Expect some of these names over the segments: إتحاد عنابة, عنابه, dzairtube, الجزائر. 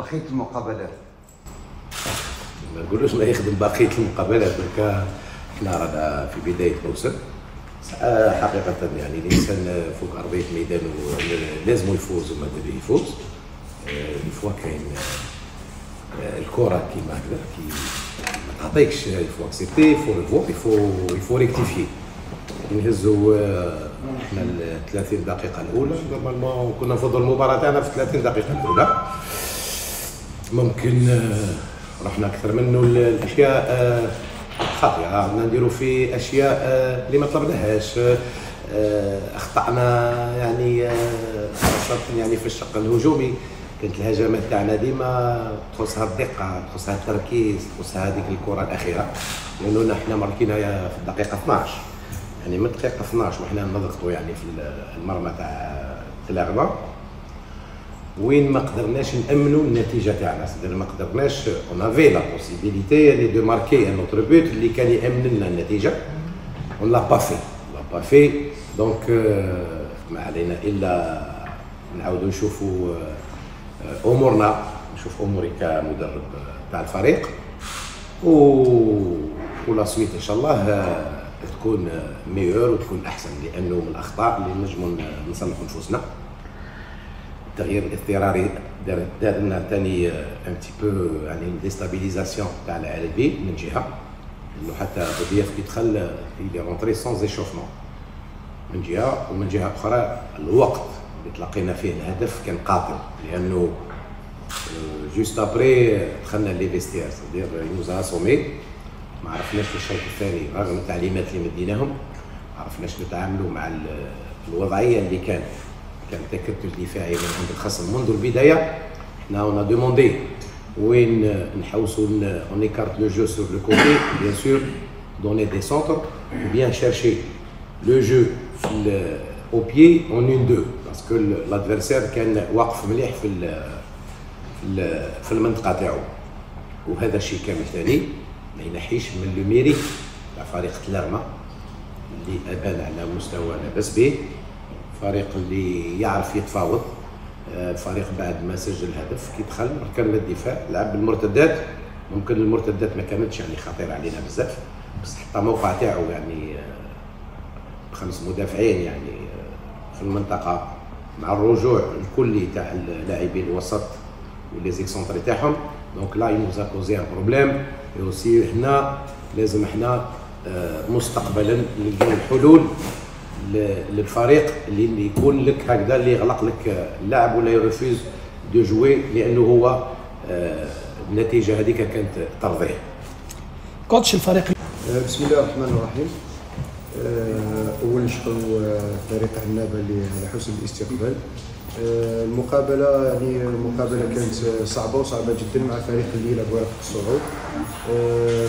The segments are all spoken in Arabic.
بقية المقابلات ما نقولوش ما يخدم بقية المقابلات بركا. احنا رانا في بداية موسم حقيقة، يعني الانسان فوق ارضية الميدان لازم يفوز وما دابا يفوز. الفوا كاين الكرة كيما هكذا كي ما تعطيكش، الفوا اكسبتي فو الفوا يفو ريكتيفي. نهزو احنا ال 30 دقيقة الأولى، نورمالمون كنا نفوضوا المباراة تاعنا في 30 دقيقة الأولى، ممكن رحنا اكثر منه الاشياء خاطئه، بدنا نديروا في اشياء اللي ما طلبناهاش، اخطانا يعني خاصه يعني في الشق الهجومي. كانت الهجمات تاعنا ديما تخصها الدقه، تخصها التركيز، تخصها هذيك الكره الاخيره، لانه احنا ماركينها في الدقيقه 12، يعني من الدقيقه 12 وحنا نضغطوا يعني في المرمى تاع الأغبة، وين ما قدرناش نامنوا النتيجه تاعنا، صدر ما قدرناش اون افي لا بوسيبيليتي لي دو ماركي ان اوتر بوت اللي كان يامن لنا النتيجه، اون لا با في دونك ما علينا الا نعاودوا نشوفوا امورنا، نشوف اموري كمدرب تاع الفريق، ولا سويت ان شاء الله تكون ميور وتكون احسن، لانه من الاخطاء اللي نجموا نصلحوا نفوسنا. التغيير الاضطراري دار لنا ثاني ان تي بو يعني ديستابيليزاسيون تاع اللاعب من جهه، لانه حتى بودياف كي دخل لي رونتري سونز ايشوفمون من جهه، ومن جهه اخرى الوقت اللي تلقينا فيه الهدف كان قاتل، لانه جوست ابري دخلنا لي فيستير دير يوزا سومي، ما عرفناش في الشوط الثاني رغم التعليمات اللي مديناهم ما عرفناش نتعاملوا مع الوضعيه اللي كان تكتل دفاعي من عند الخصم منذ البدايه. حنا اون دوموندي وين نحوسوا اون ايكارت لو جو سور لو كوتي، بيان سور دوني دي سونتر بيان شيرشي لو جو او بيي اون اون دو، باسكو لادفيرسير كان واقف مليح في المنطقه تاعو، وهذا الشيء كامل ثاني ما ينحيش من لو ميريت تاع فريق تلارما اللي ابان على مستوى لاباس به، فريق اللي يعرف يتفاوض، فريق بعد ما سجل هدف كي دخل ركن الدفاع لعب بالمرتدات ممكن المرتدات ما كانتش يعني خطيره علينا بزاف، بس حتى موقع تاعو يعني بخمس مدافعين يعني في المنطقه مع الرجوع الكلي تاع اللاعبين الوسط ولي زيكسونتري تاعهم، دونك لا ينوزا كوزي ان بروبليم. اي اوسي هنا لازم احنا مستقبلا نلقاو الحلول للفريق اللي يكون لك هكذا، اللي يغلق لك اللاعب ولا يرفيز دو جوي، لانه هو النتيجه هذيك كانت ترضيه. كوتش الفريق. بسم الله الرحمن الرحيم. اولا نشكروا فريق عنابه على حسن الاستقبال. المقابله يعني المقابله كانت صعبه وصعبه جدا مع فريق اللي يلعب ورق الصعود.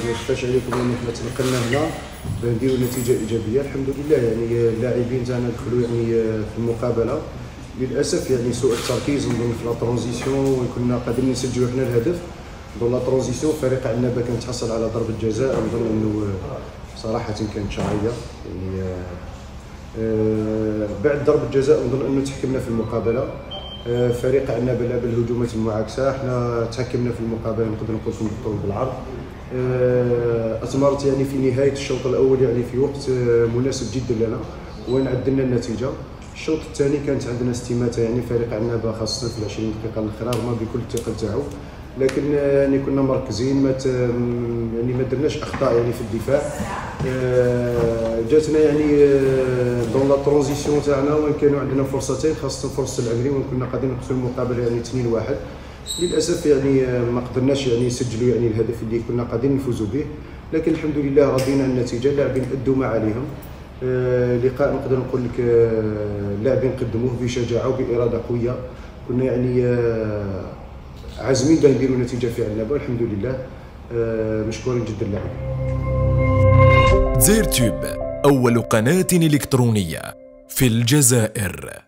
ما نخفاش عليكم ان احنا تنقلنا هنا نديروا نتيجه ايجابيه الحمد لله. يعني اللاعبين تاعنا دخلوا يعني في المقابله للاسف يعني سوء التركيز نظن في لا ترانزيسيون، وكنا قادرين نسجلوا حنا الهدف دون لا ترانزيسيون. فريق عنابه كان تحصل على ضربه جزاء نظن انه صراحه كانت شرعيه. يعني بعد ضربه جزاء نظن انه تحكمنا في المقابله. فريق عنابه لعب الهجومات المعاكسه، حنا تحكمنا في المقابله نقدر نقول في الطول بالعرض. اثمرت يعني في نهايه الشوط الاول يعني في وقت مناسب جدا لنا وين عدلنا النتيجه. الشوط الثاني كانت عندنا استماته يعني فريق عنابه خاصه في 20 دقيقه الاخيره رغم بكل الثقل تاعو، لكن يعني كنا مركزين ما درناش اخطاء يعني في الدفاع. جاتنا يعني دون لا ترانزيسيون تاعنا وين كانوا عندنا فرصتين خاصه فرصه العمري وين كنا قادرين نقتلوا المقابله يعني 2-1. للاسف يعني ما قدرناش يعني نسجلوا يعني الهدف اللي كنا قادرين نفوزوا به، لكن الحمد لله راضيين عن النتيجه. اللاعبين ادوا ما عليهم. لقاء نقدر نقول لك اللاعبين قدموه بشجاعه وباراده قويه. كنا يعني عازمين باه نديروا نتيجه في عنابه الحمد لله. مشكورين جدا لللاعبين. زير تيوب اول قناه الكترونيه في الجزائر.